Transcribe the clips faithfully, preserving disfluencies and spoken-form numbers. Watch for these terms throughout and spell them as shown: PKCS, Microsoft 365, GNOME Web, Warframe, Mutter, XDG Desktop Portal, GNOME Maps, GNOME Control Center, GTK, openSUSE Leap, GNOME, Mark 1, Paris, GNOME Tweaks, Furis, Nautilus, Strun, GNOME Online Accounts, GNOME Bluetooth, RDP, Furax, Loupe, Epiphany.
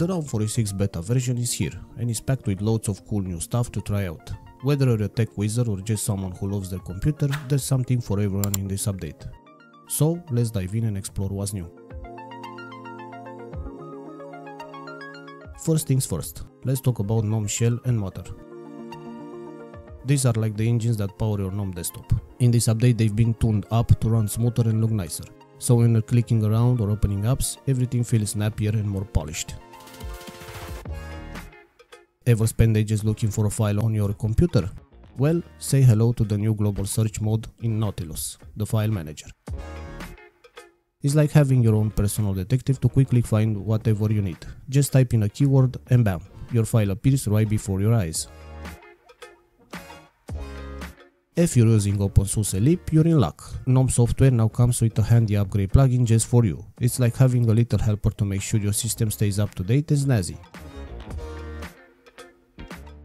The GNOME four point six beta version is here and is packed with loads of cool new stuff to try out. Whether you're a tech wizard or just someone who loves their computer, there's something for everyone in this update. So let's dive in and explore what's new. First things first, let's talk about GNOME Shell and Mutter. These are like the engines that power your GNOME desktop. In this update they've been tuned up to run smoother and look nicer, so when you're clicking around or opening apps, everything feels snappier and more polished. Ever spend ages looking for a file on your computer? Well, say hello to the new global search mode in Nautilus, the file manager. It's like having your own personal detective to quickly find whatever you need. Just type in a keyword and bam, your file appears right before your eyes. If you're using openSUSE Leap, you're in luck. GNOME software now comes with a handy upgrade plugin just for you. It's like having a little helper to make sure your system stays up to date and snazzy.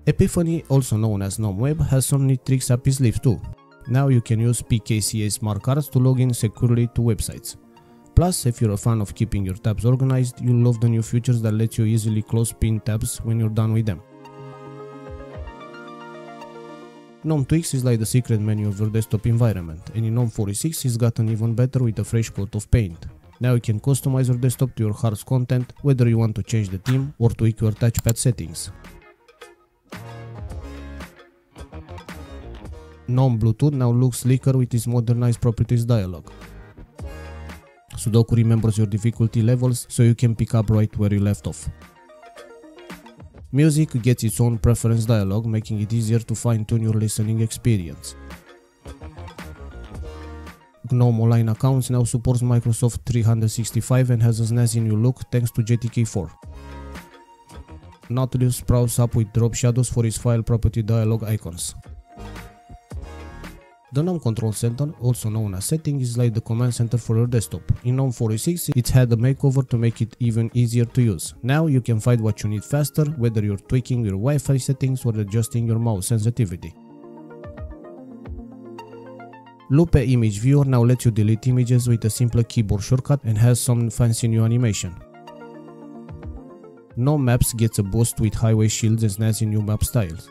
Epiphany, also known as GNOME Web, has some neat tricks up its sleeve too. Now you can use P K C S smart cards to log in securely to websites. Plus, if you're a fan of keeping your tabs organized, you'll love the new features that let you easily close pinned tabs when you're done with them. GNOME Tweaks is like the secret menu of your desktop environment, and in GNOME four point six it's gotten even better with a fresh coat of paint. Now you can customize your desktop to your heart's content, whether you want to change the theme or tweak your touchpad settings. GNOME Bluetooth now looks slicker with its modernized properties dialog. Sudoku remembers your difficulty levels, so you can pick up right where you left off. Music gets its own preference dialog, making it easier to fine-tune your listening experience. GNOME Online Accounts now supports Microsoft three sixty-five and has a snazzy new look thanks to G T K four. Nautilus sprouts up with drop shadows for its file property dialog icons. The GNOME Control Center, also known as Settings, is like the command center for your desktop. In GNOME four point six, it's had a makeover to make it even easier to use. Now you can find what you need faster, whether you're tweaking your Wi-Fi settings or adjusting your mouse sensitivity. Loupe Image Viewer now lets you delete images with a simpler keyboard shortcut and has some fancy new animation. GNOME Maps gets a boost with highway shields and snazzy new map styles.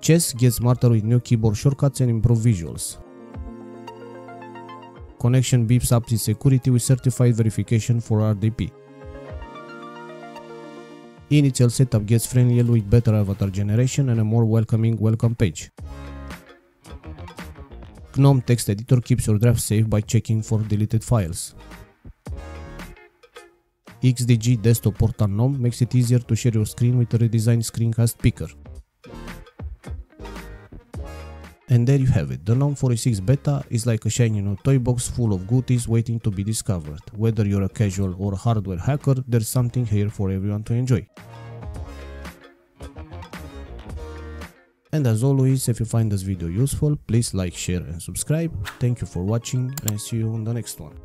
Chess gets smarter with new keyboard shortcuts and improved visuals. Connection beeps up its security with certified verification for R D P. Initial setup gets friendlier with better avatar generation and a more welcoming welcome page. GNOME Text Editor keeps your draft safe by checking for deleted files. X D G Desktop Portal GNOME makes it easier to share your screen with a redesigned screencast picker. And there you have it, the GNOME four point six beta is like a shiny new toy box full of goodies waiting to be discovered. Whether you're a casual or a hardware hacker, there's something here for everyone to enjoy. And as always, if you find this video useful, please like, share and subscribe. Thank you for watching and see you on the next one.